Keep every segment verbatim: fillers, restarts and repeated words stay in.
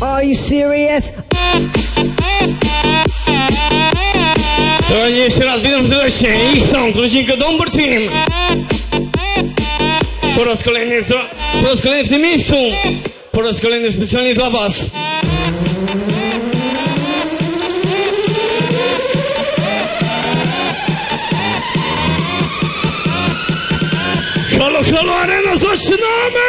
Are you serious? To jeszcze raz witam serdecznie i iXSOUND, rodzinko Dąbor Team. Po raz kolejny, po raz kolejny w tym miejscu. Po raz kolejny specjalnie dla was. Halo, halo, arena, zaczynamy!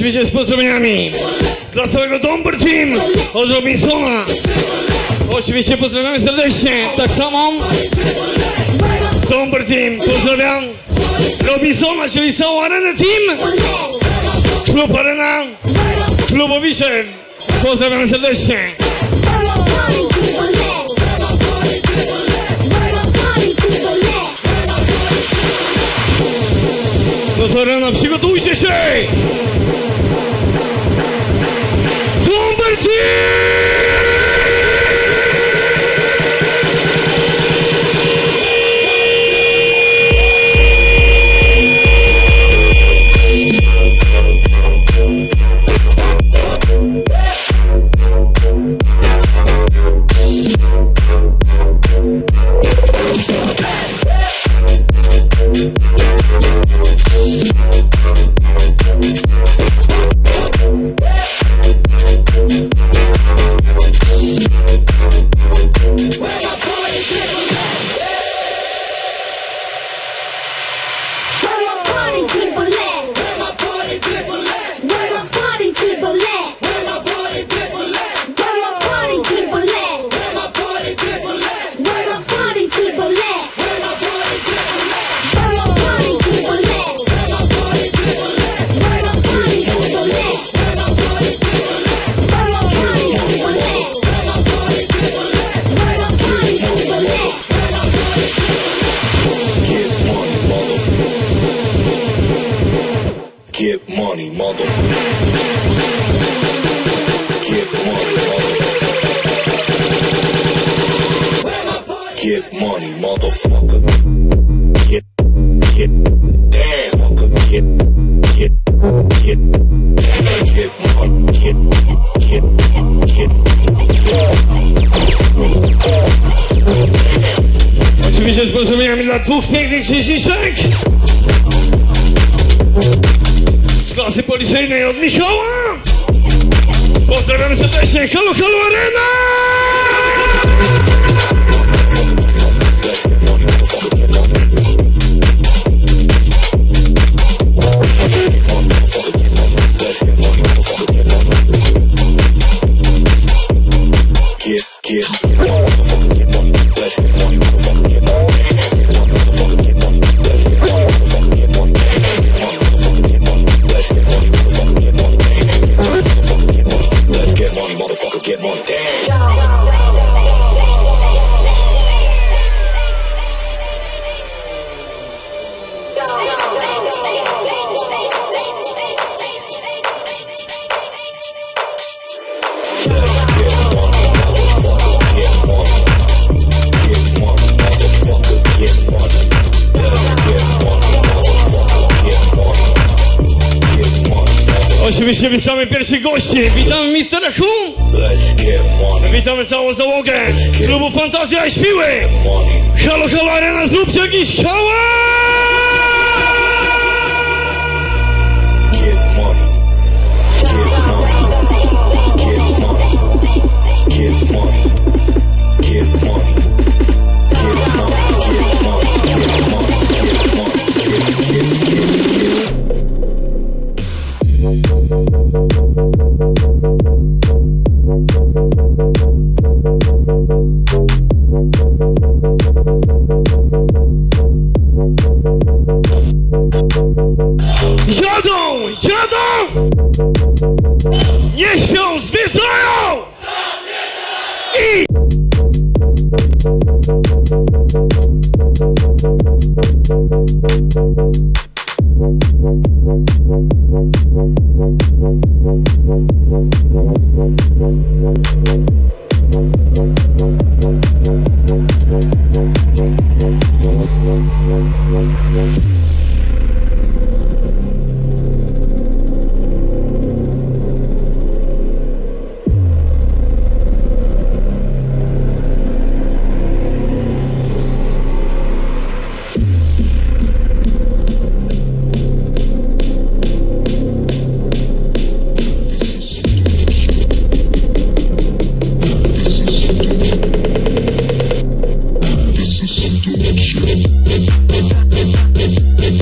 Oczywiście z pozdrowieniami dla całego Dąbor Team od Robinsona. Oczywiście pozdrawiamy serdecznie, tak samo Dąbor Team, pozdrawiam Robinsona, czyli całą Arenę Team, Klub Arena, Klubowicze, pozdrawiamy serdecznie. No to Arena, przygotujcie się! Oczywiście witamy pierwszych gości. Witamy mister Hu. Witamy całą załogę klubu Fantazja i Śpiły. Halo, halo, arena, zróbcie jakiś hałas! We'll be right back.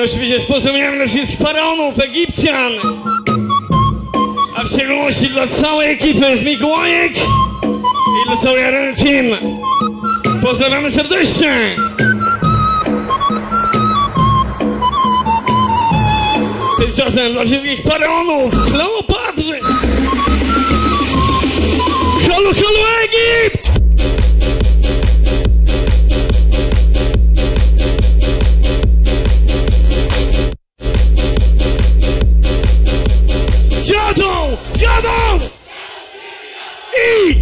i oczywiście sposobniałem dla wszystkich faraonów, Egipcjan, a w szczególności dla całej ekipy z Mikołajek i dla całej Areny Team. Pozdrawiamy serdecznie! Tymczasem dla wszystkich faraonów, Kleopatry! Halo, halo Egipt! Jadą! Jadą! I...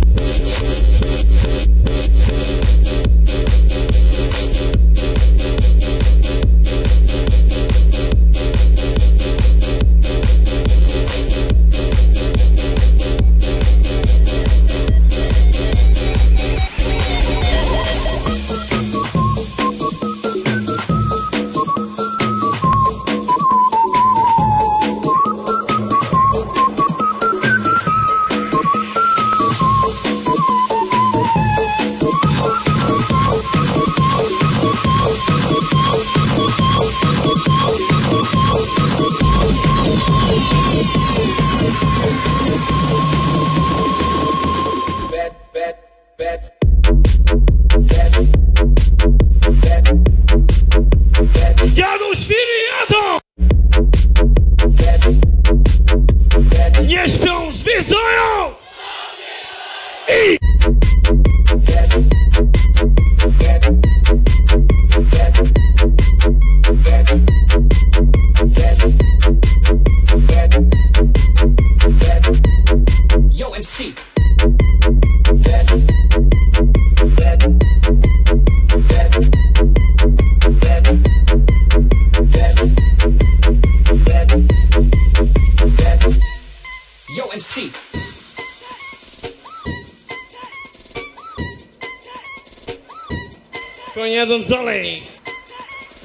Jadąc dalej,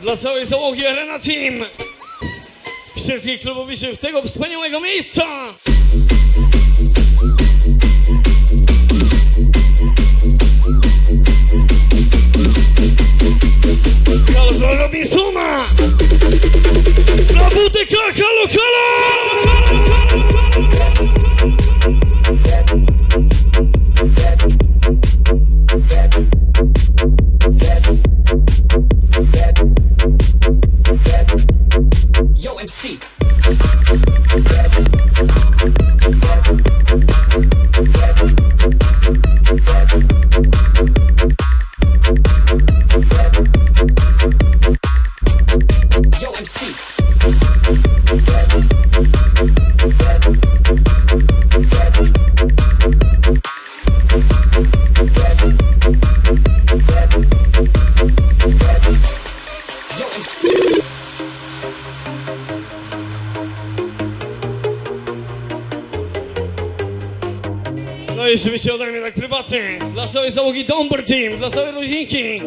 dla całej załogi Arena Team, wszystkich klubowiczów tego wspaniałego miejsca. Halo dla Robinsona, dla W T K, halo, halo! Oczywiście ode mnie tak prywatnie, dla całej załogi Domber Team, dla całej rodzinki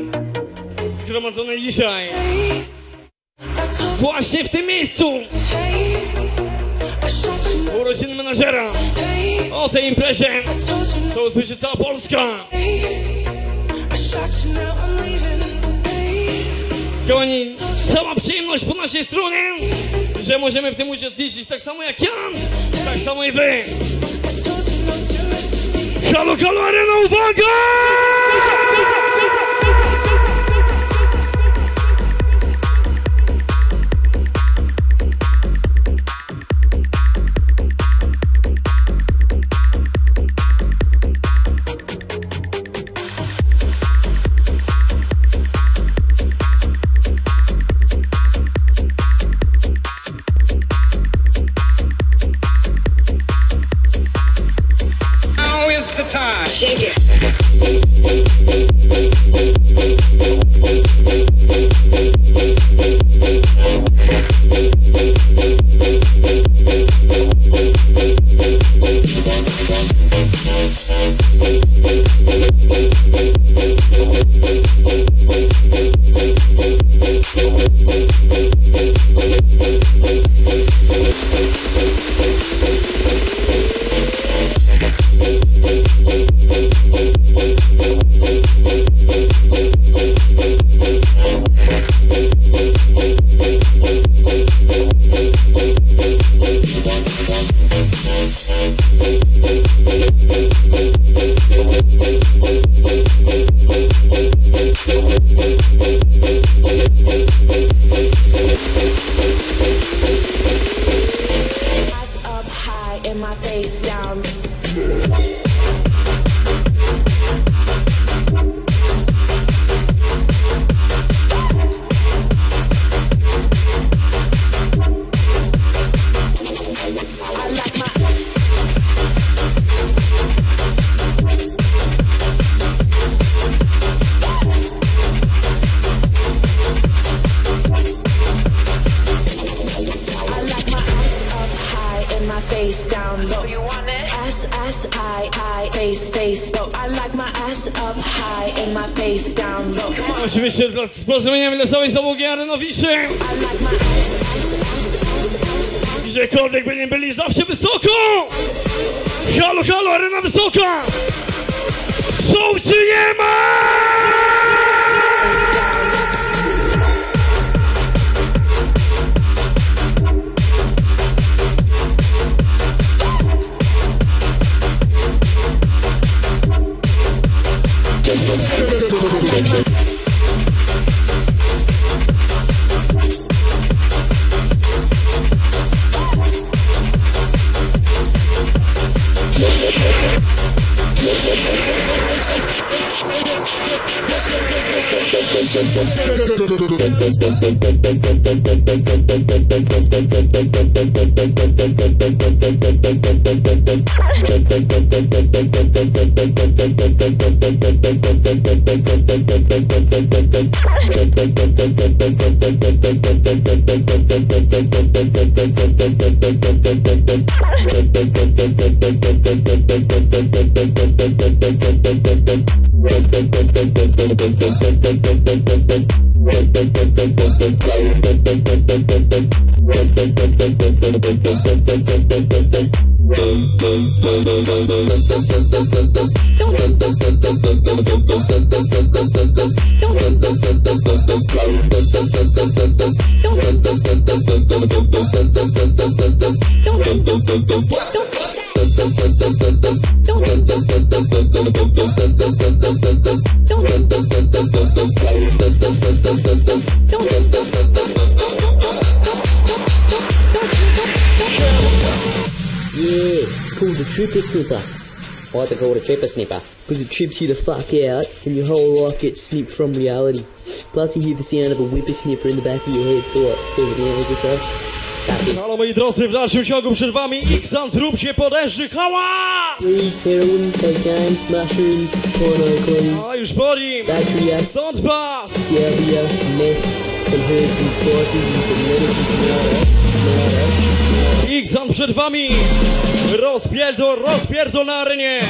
zgromadzonej dzisiaj właśnie w tym miejscu urodziny menadżera. O tej imprezie to usłyszy cała Polska. Kochani, cała przyjemność po naszej stronie, że możemy w tym uczestniczyć tak samo jak ja, tak samo i wy. Halo, halo, Arena, uwaga! We'll be right back. Oczywiście z porozumieniem lesowej załogi arenowiszy, gdziekolwiek by nie byli, zawsze wysoko! Halo, halo, arena wysoka! Są czy nie ma? Snooper. Why is it called a tripper snipper? Because it trips you the fuck out and your whole life gets snipped from reality. Plus you hear the sound of a whippersnipper in the back of your head for what, seven hours or so? Sassy. Halo moi drodzy, w dalszym ciągu przed wami iXSOUND, zróbcie podeszny hałas! Weed, heroin, cocaine, mushrooms, porno, a już boli! Battery act, sound bass! Salvia, meth, some herbs and spices and some medicine tomorrow. iXSOUND przed wami! Rozpierdol, rozpierdol na arenie!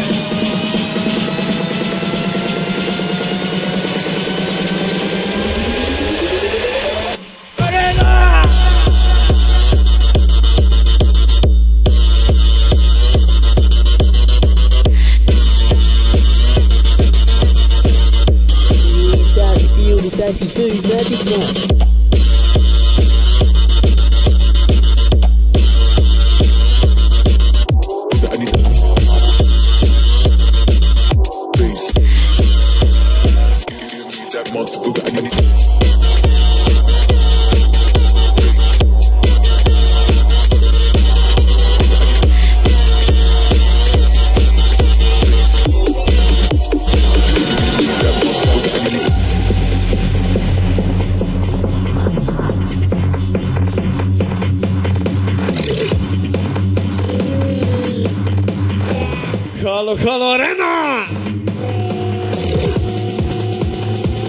Halo, halo, arena!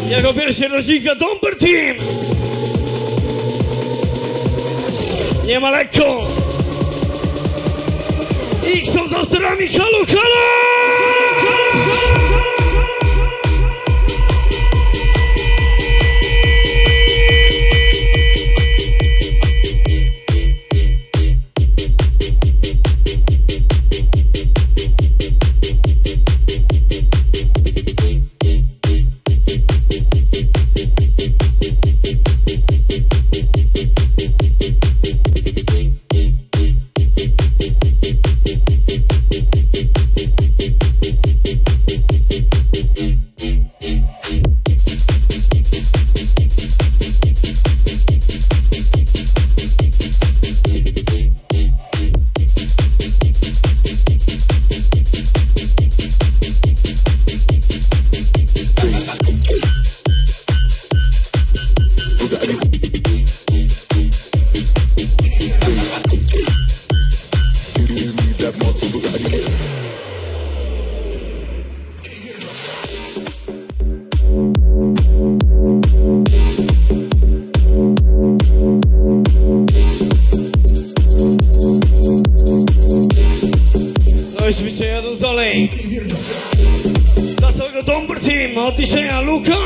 Jako pierwszy rodzinka Dumper Team! Nie ma lekko! Ich są za sterami, halo, halo! oczywiście jadą z olej. Dla całego Dumber Team od dzisiaj Luka.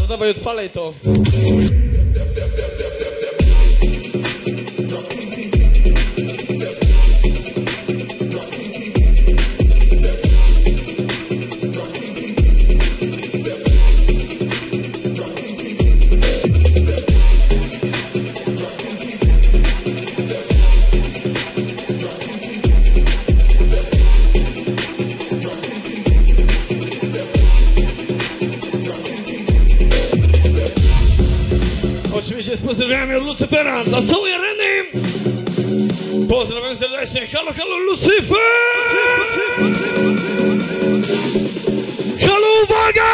No dawaj, odpalaj to. Oczywiście z pozdrowieniami od Lucyfera dla całej areny. Pozdrawiam serdecznie. Halo, halo, Lucyfer! Halo, uwaga!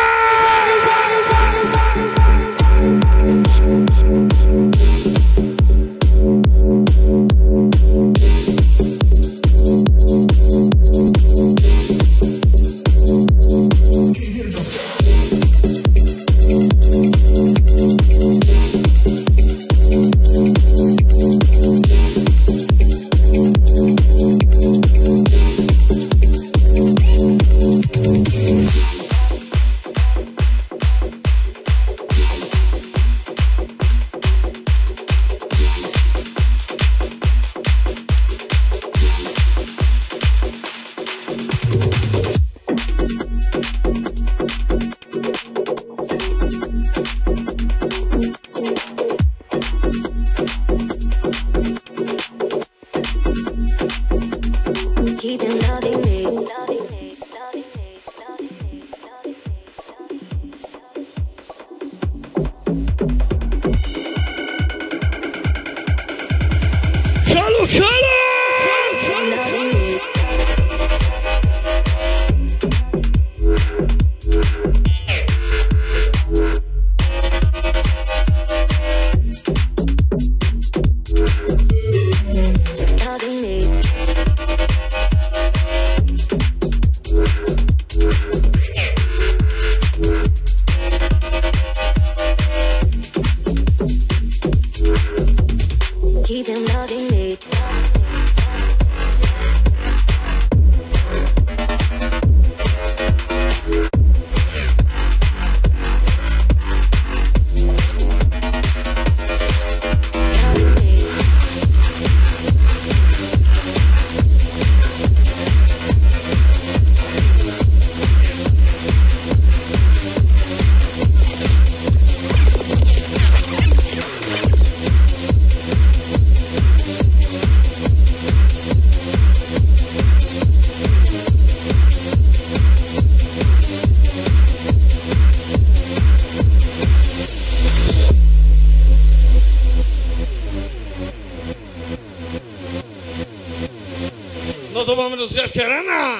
Mamy rozgrzewkę rana.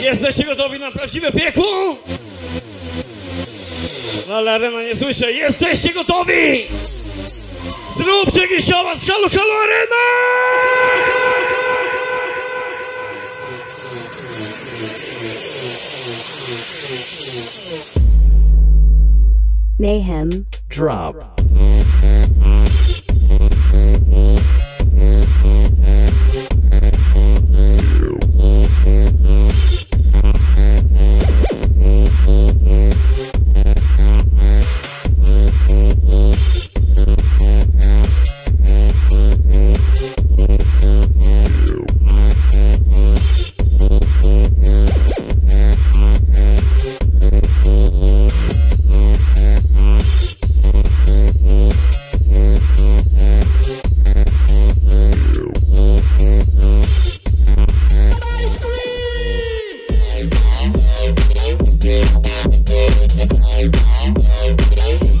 Jesteście gotowi na prawdziwe piekło? No ale arena nie słyszę. Jesteście gotowi? Zróbcie jakiś hałas. Halo, halo, arena! Mayhem Drop.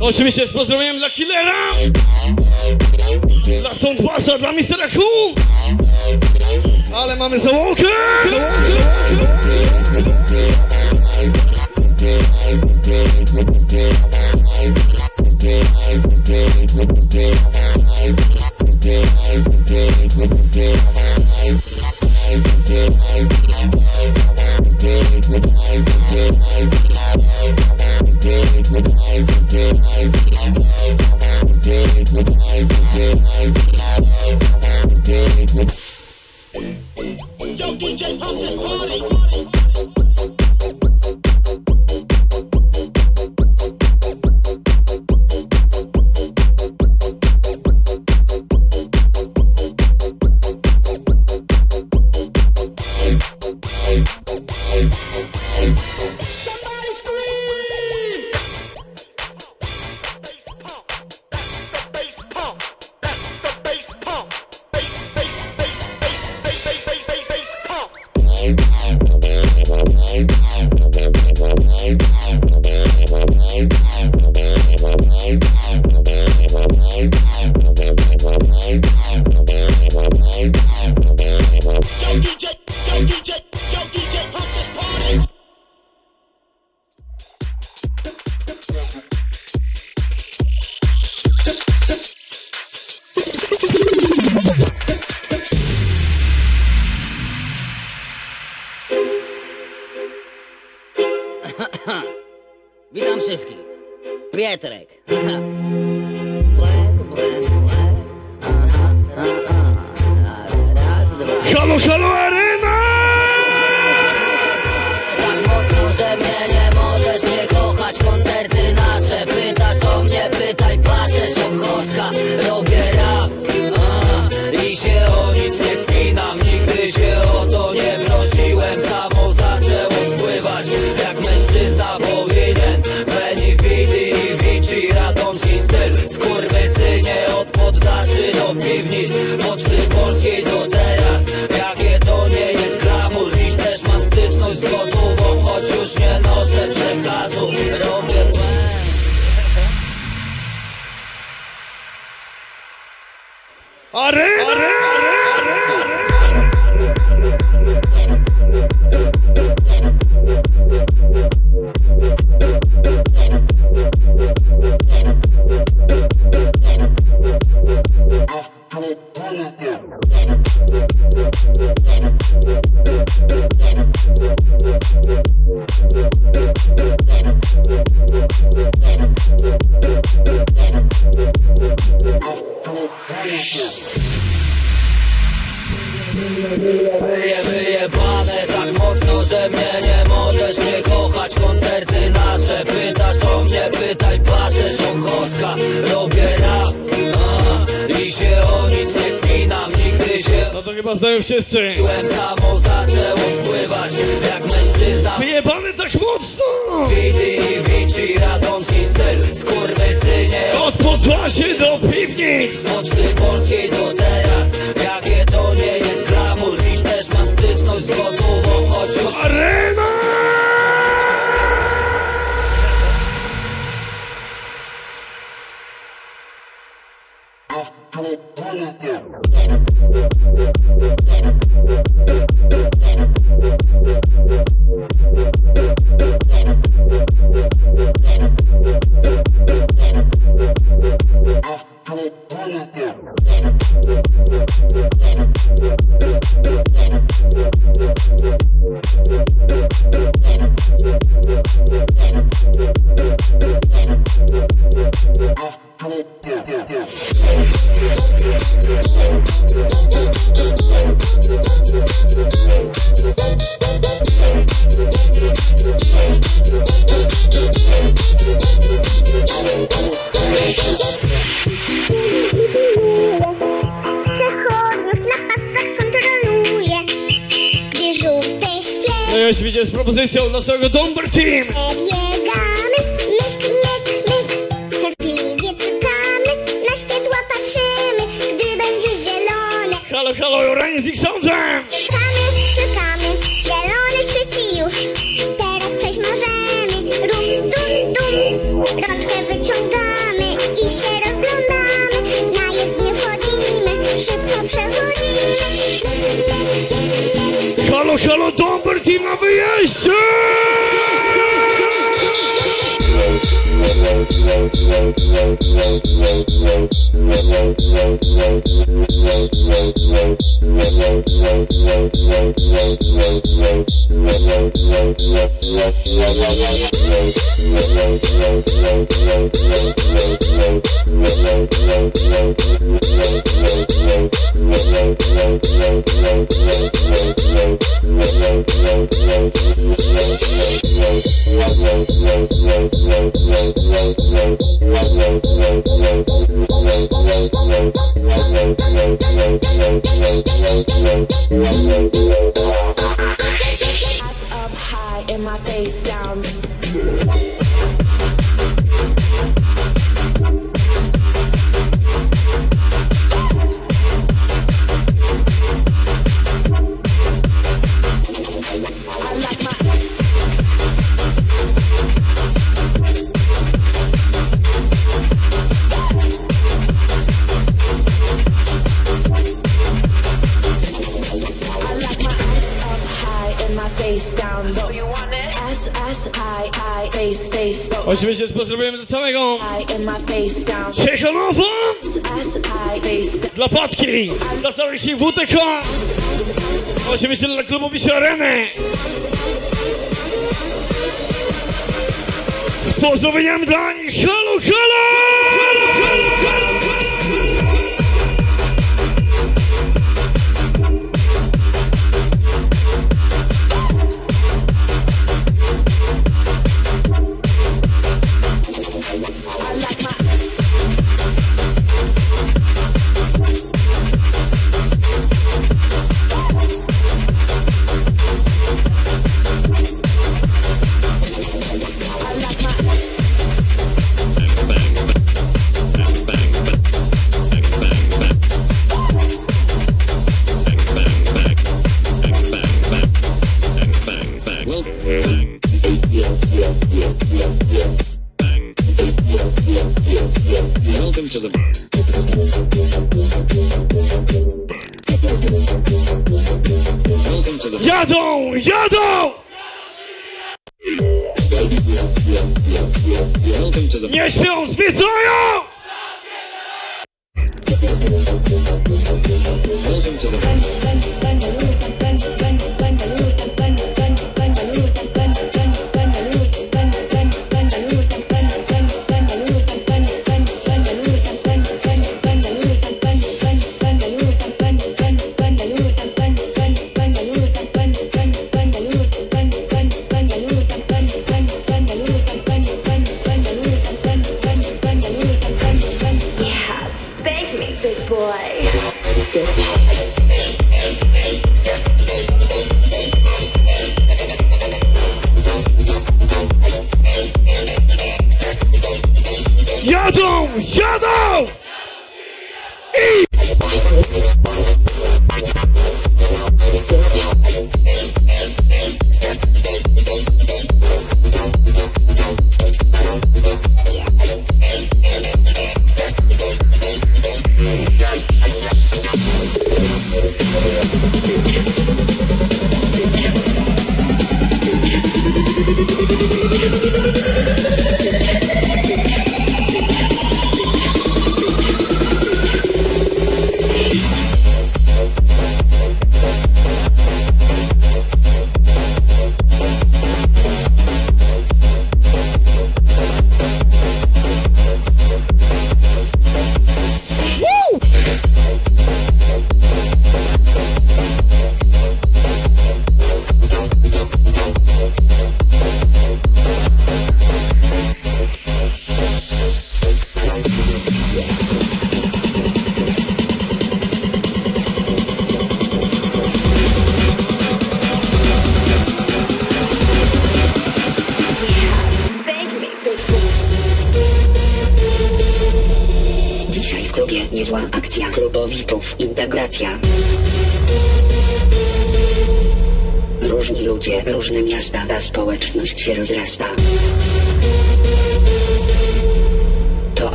Oczywiście z pozdrowieniem dla Killera, dla Soundbassa, dla mistera Q. Ale mamy załogę! Załogę! Witam wszystkich. Pietrek. Halo, halo, arena! Tak mocno, że mnie nie możesz nie kochać. Koncerty nasze, pytasz o mnie, pytaj, paszę, szokotka. Robię rap a, i się o nic nie spinam. Nigdy się o to nie prosiłem. Samo zaczęło spływać, jak mężczyzna powinien. Veni, Vidi, Vici, radomski styl. Skurwysynie od poddaszy do piwnic. Poczty Polskiej do teraz. Jakie to nie jest klamur. Dziś też mam styczność z gotową, choć już nie noszę przekazu. Robię Arena! Wyjebane tak mocno, że mnie nie możesz nie kochać. Koncerty nasze, pytasz o mnie, pytaj, paszę, szokotka. Robię rap a, i się o nic nie spinam. Nigdy się... No to chyba znają wszyscy. Samo zaczęło spływać, jak mężczyzna. Wyjebane tak mocno. Widi i Vici, radomski styl. Skurwysynie od Podlasie do piwnic. Poczty Polskiej do teraz. Jakie to nie jest klamur. Dziś też mam styczność z gotową, choć już... Arena! Z propozycją dla całego Dumber Team. Biegamy, myk, myk, myk. Cierpliwie czekamy, na światła patrzymy, gdy będzie zielone. Halo, halo, Joranie z iXSOUNDem. Czekamy, czekamy, zielone świeci już. Teraz przejść możemy. Rum, dum, dum. Rączkę wyciągamy i się rozglądamy. Na jezdnię wchodzimy, szybko przechodzimy. Halo, halo, Dumber Team. Na wyjeździe! Eyes up high and my face down. Oczywiście potrzebujemy do całego Ciechanowa! Dla Patki! Dla całych sił W T K! Oczywiście dla klubu Wisi Areny! Z pozdrowieniami dla nich! Halo, halo!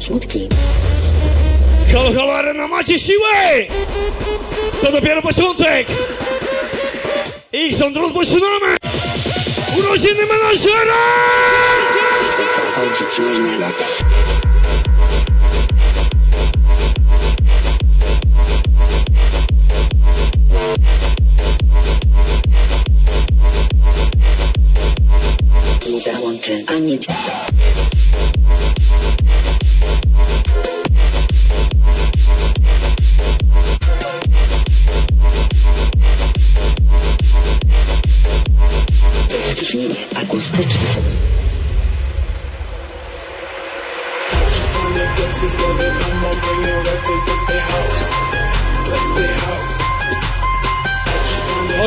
Smutki. Halo, halo, arena, macie siły! To dopiero początek! iXSOUND, rozpoczynamy! Urodziny menadżera! Nie załączy ani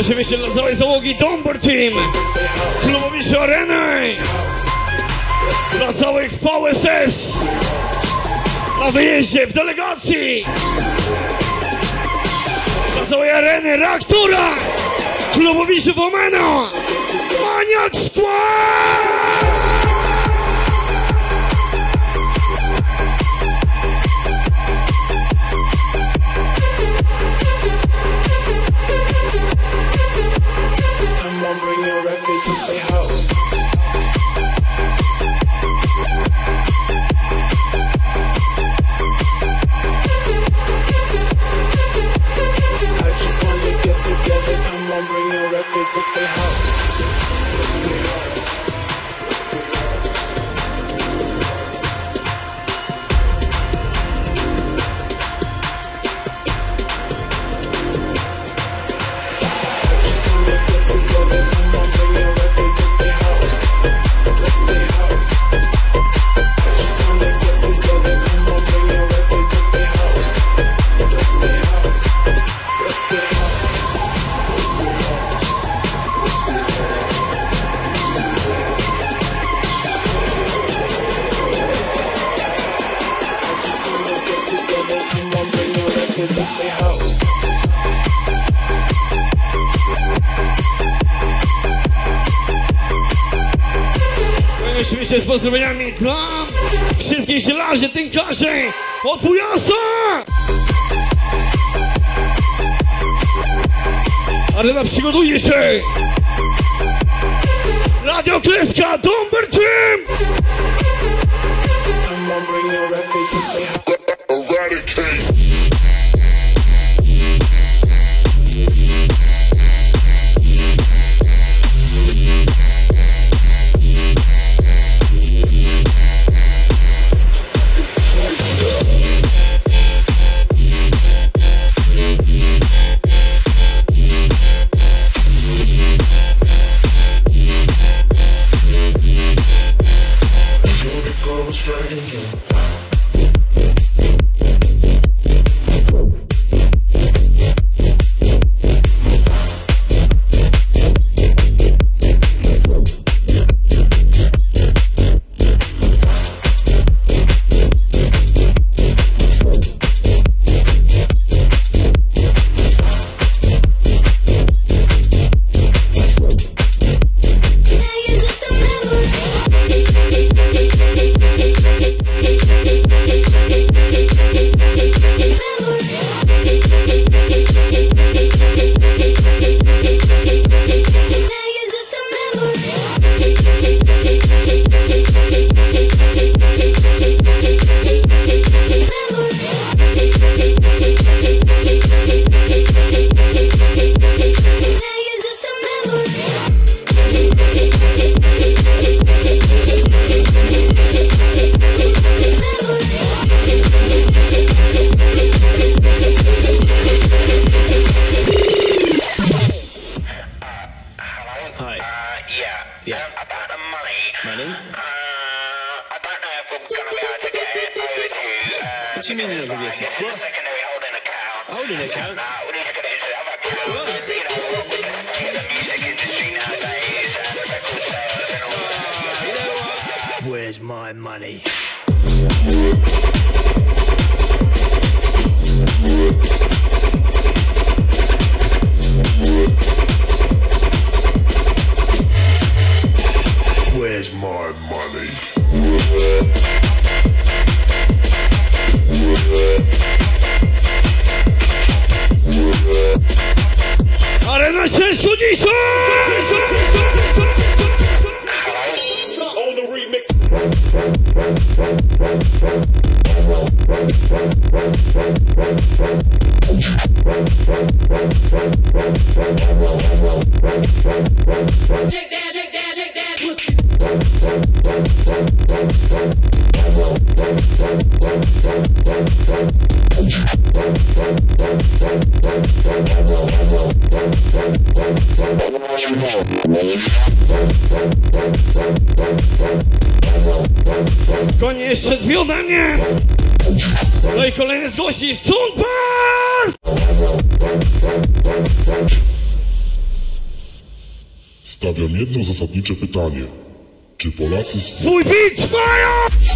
oczywiście dla całej załogi Dąbor Team, klubowicze Areny, dla całych V S S, na wyjeździe, w delegacji, dla całej Areny, Reaktora, klubowicze Womena, Maniacs Squad! gon' bring your records to the house. Oczywiście z pozdrowieniami dla wszystkich zielarzy, tynkarzy od Wujasa! Arena, przygotuje się! Radio Kreska, Dumber Jim! Stawiam jedno zasadnicze pytanie. Czy Polacy swój bicz mają?